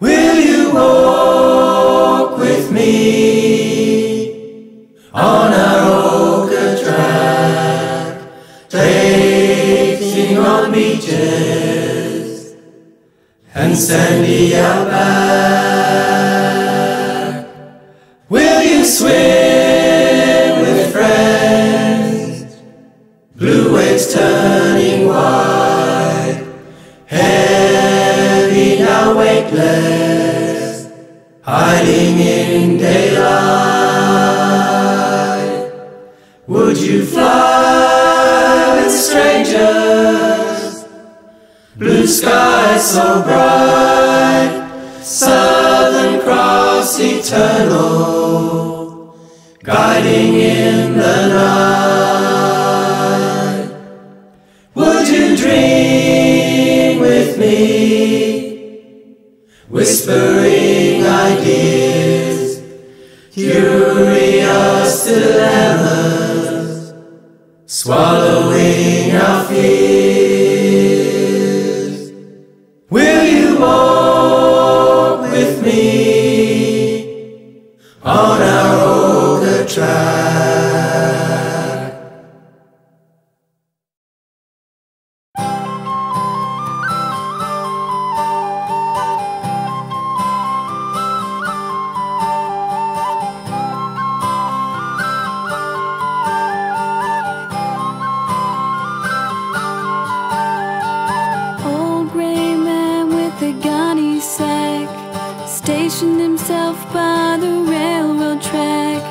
Will you walk with me on our oca track, tracing on beaches and sandy outback? Will you swim with friends, blue waves turning wide, heavy now weightless, hiding in daylight? Would you fly with strangers? Blue sky so bright, Southern Cross eternal, guiding in the night. Would you dream with me, whispering ideas, curious dilemmas, swallowing our fears? Will you walk with me on our oca track? Stationed himself by the railroad track,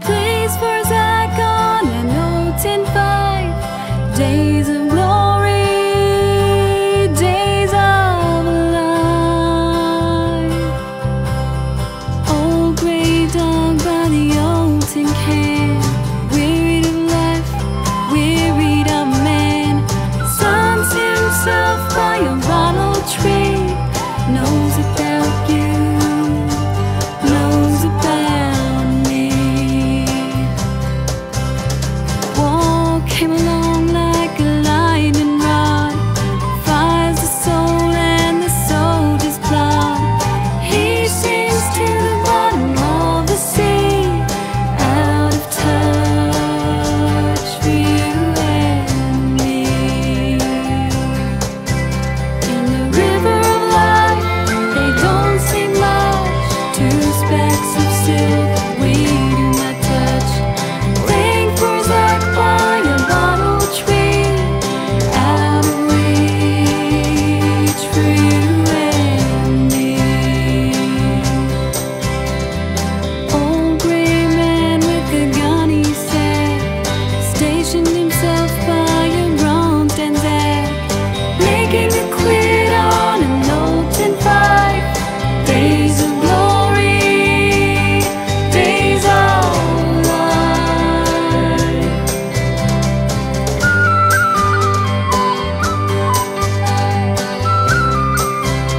plays for his icon and notes in 5 days of glory, days of life. Old grey dog by the old tin can, wearied of life, wearied of man, suns himself by a bottle tree, knows about you, knows about me. War came along like a lightning rod, fires the soul and the soldier's blood. He sinks to the bottom of the sea, out of touch for you and me. In the river of life, they don't seem much, 2 specks of silver we do not touch. Playing for his life by a bottle tree, out of reach for you and me. Old grey man with a gun, he said, stationed himself by a round and there, making a quid on a note in 5. Days of glory, days of life. Some of them old days barely pay the price.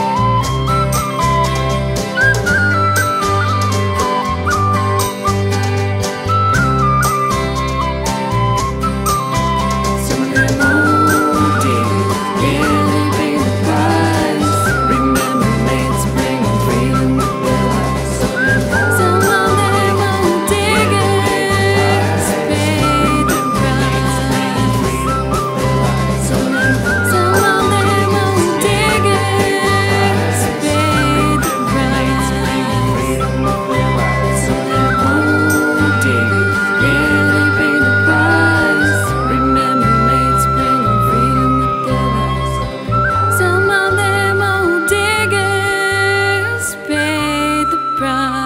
Remember mates, bring freedom with their lives. Some of them old Some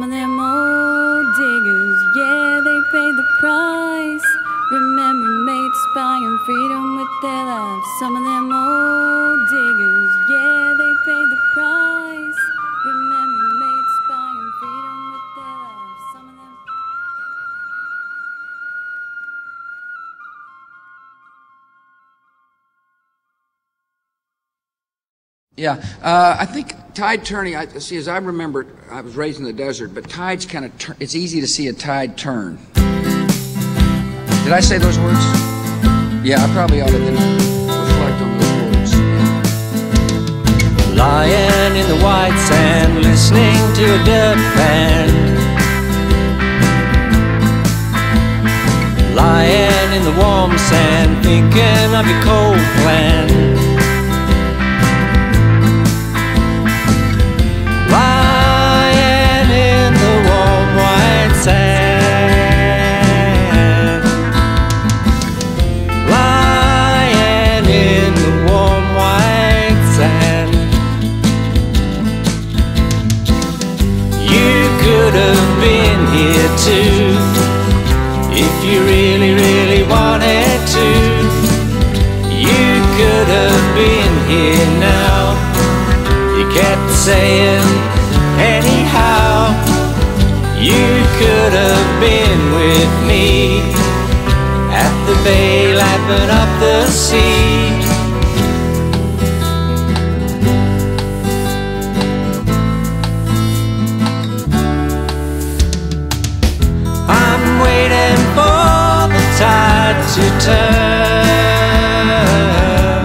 of them old diggers pay the price. Some of them old diggers pay the price. Some of them old diggers barely pay the price. Remember mates, bring freedom with their lives. Some of them old diggers pay the price. Some of them old diggers, yeah, they pay the price. Remember mates, buying freedom with their lives. Some of them old diggers, yeah, they pay the price. Remember mates, buying freedom with their lives. Some of them I think tide turning, see, as I remember, I was raised in the desert, but tides kind of turn. It's easy to see a tide turn. Did I say those words? Yeah, I probably ought to reflect on those words. lying in the white sand, listening to a dub band, lying in the warm sand, thinking of your cold plan. Lying in the warm white sand, if you really, really wanted to. You could have been here now. You kept saying anyhow. You could have been with me at the bay, lapping up the sea. To turn,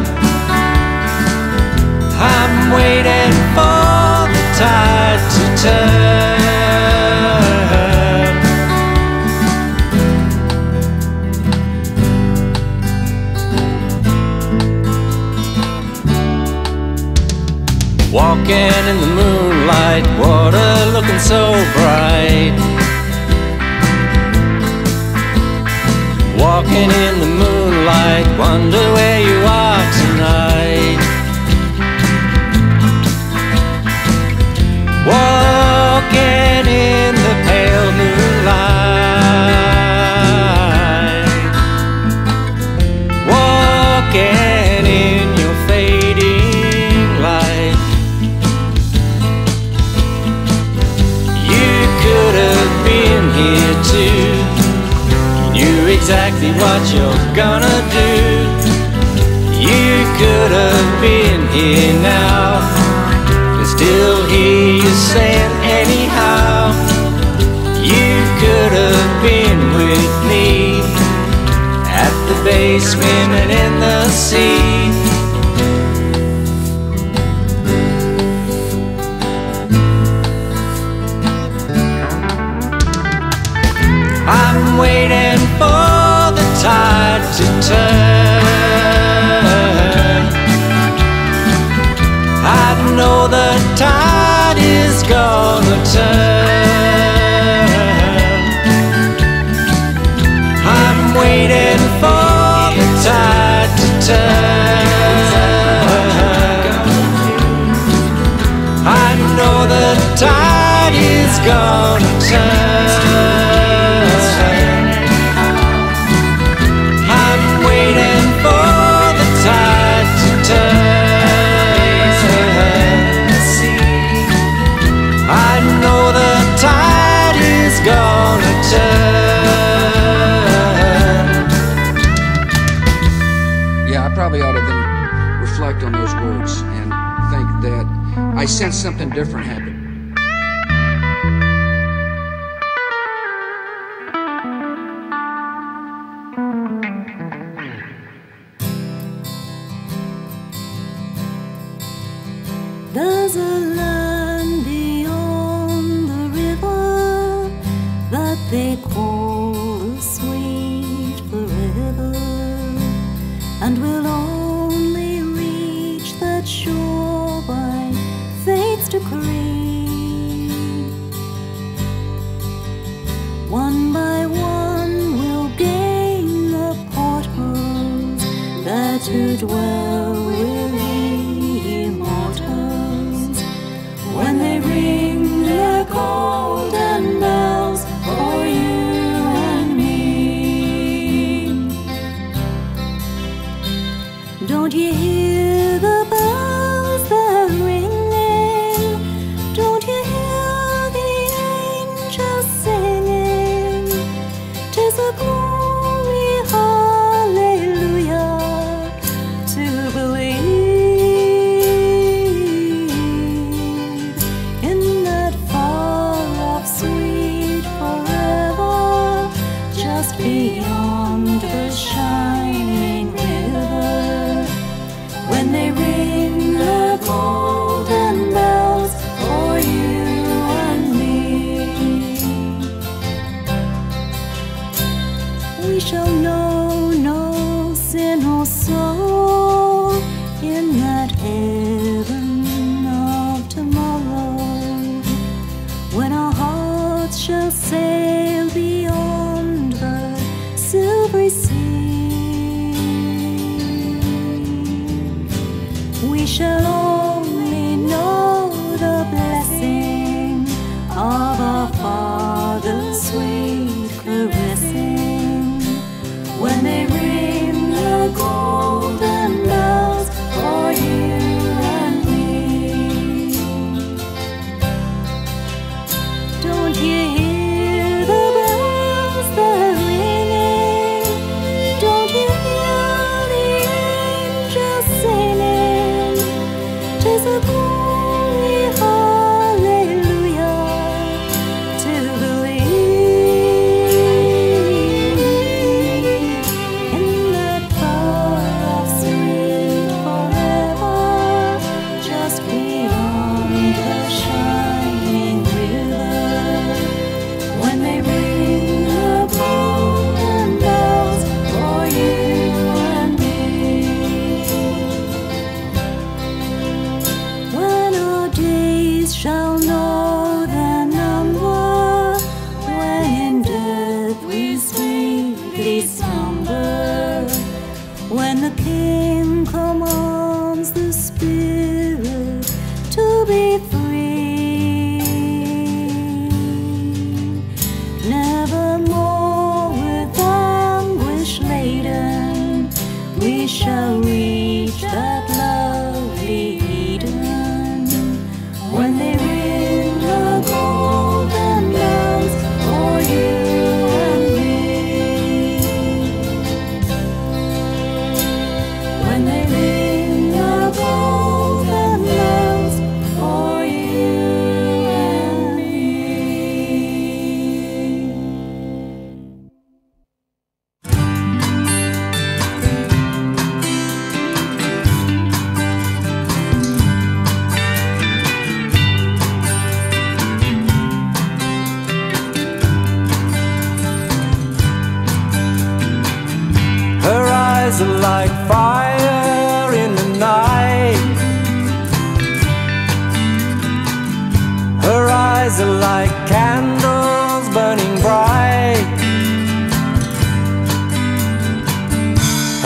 I'm waiting for the tide to turn. Walking in the moonlight, water looking so bright. Walking in the moonlight, wonder where you are tonight. Walking in the pale moonlight, walking in your fading light. You could have been here too. Exactly what you're gonna do. You could have been here now. I still hear you saying anyhow. You could have been with me at the bay, swimming in the sea. I'm waiting for tide to turn. I know the tide is gonna turn. I'm waiting for the tide to turn. I know the tide is gonna turn. Probably ought to then reflect on those words and think that I sense something different happened. To clouds shall sail beyond the silvery sea. We shall only know the blessing of our Father's sweet caressing when they ring the golden bells for you. Don't you hear the bells they're ringing? Don't you hear the angels singing? 'Tis a holy hallelujah to believe in that power of sweet forever, just beyond the shining river. Shall know their number when in death we sweetly slumber. When the King commands the spirit to be free, never more with anguish laden we shall reach that lovely Eden. When they ring the golden bells for you and me, when they ring the golden bells for you and me. Her eyes are like fire in the night. Her eyes are like candles burning bright.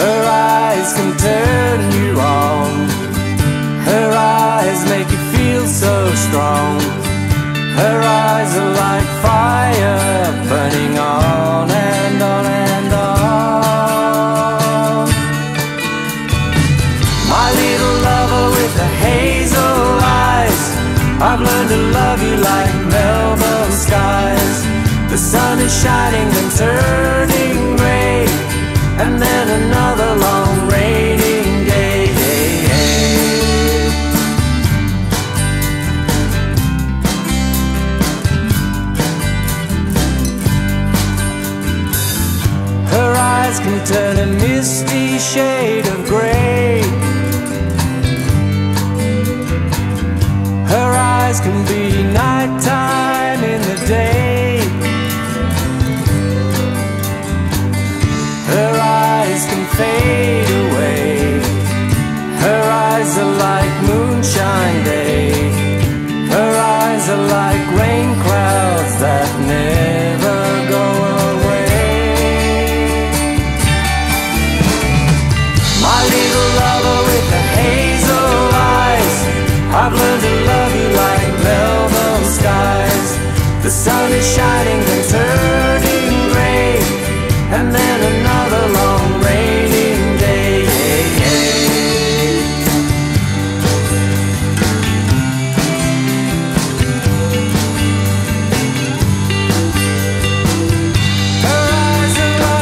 Her eyes can turn you on. Her eyes make you feel so strong. Her eyes are like fire burning on and on and on. I've learned to love you like Melbourne skies. The sun is shining and turning grey, and then another long raining day. Her eyes can turn a misty shade of grey. Her eyes can be nighttime in the day. Her eyes can fade away. Her eyes are like moonshine day. Her eyes are like rain clouds that never go away. My little lover with the hazel eyes, I've learned to love you like Melbourne skies. The sun is shining and turning grey, and then another long raining day. Her eyes are like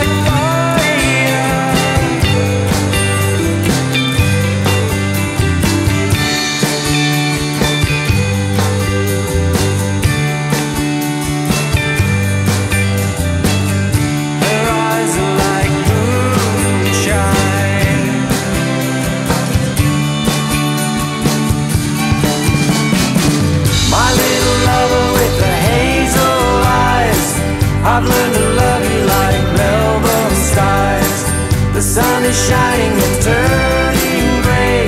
I've learned to love you like Melbourne skies. The sun is shining and turning grey,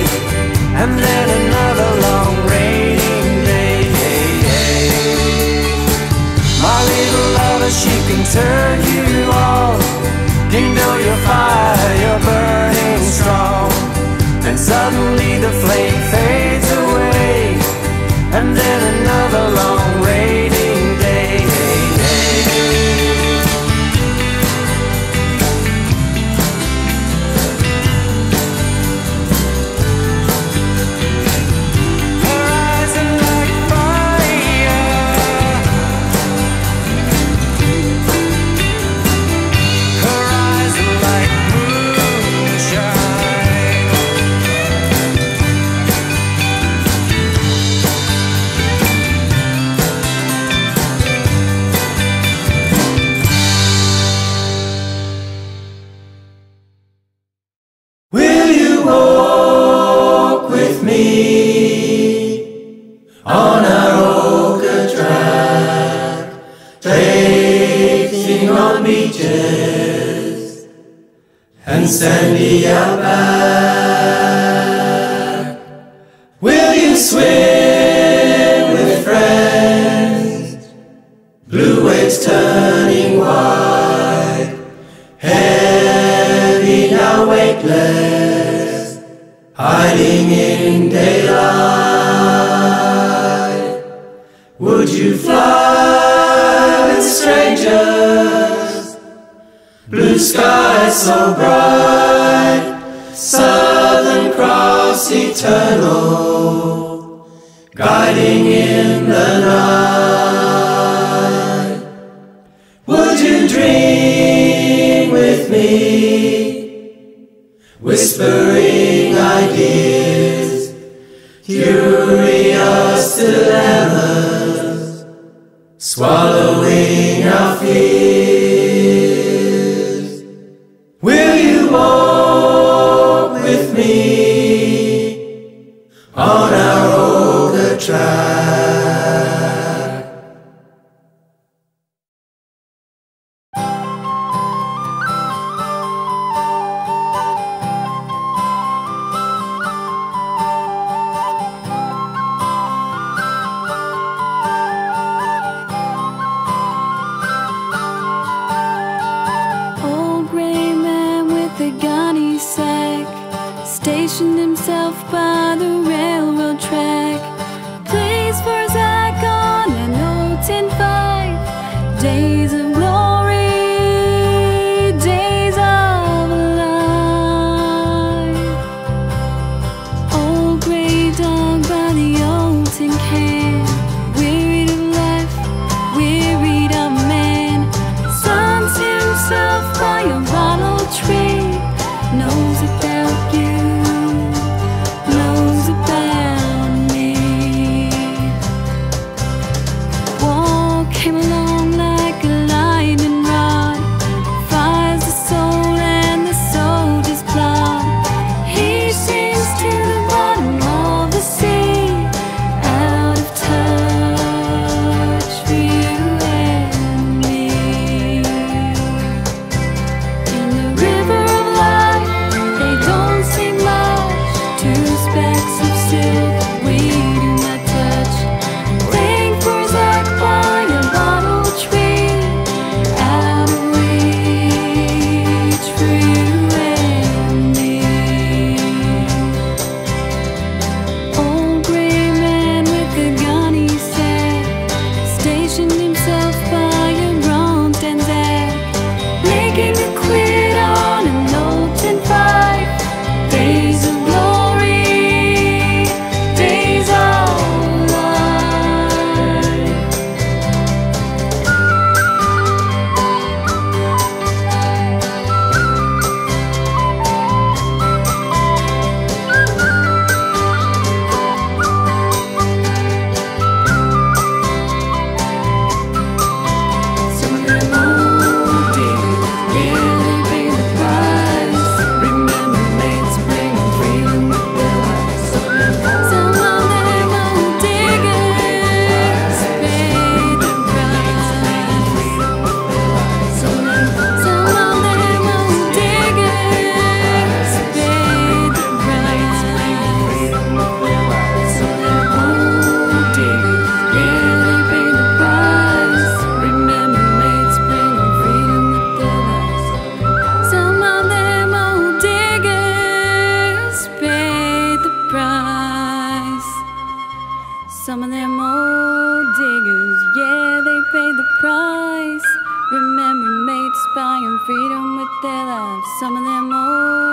and then another long raining day. My she can turn you on. You know your fire, you're burning strong, and suddenly the flame fades away, and then another long waiting day. And sandy outback, will you swim with friends? Blue waves turning wide, heavy now weightless, hiding in daylight. Would you fly with strangers? Blue sky so bright, Southern Cross eternal, guiding in the night. Would you dream with me, whispering ideas, curious dilemmas, swallowing our fears? On our old track. some of them old.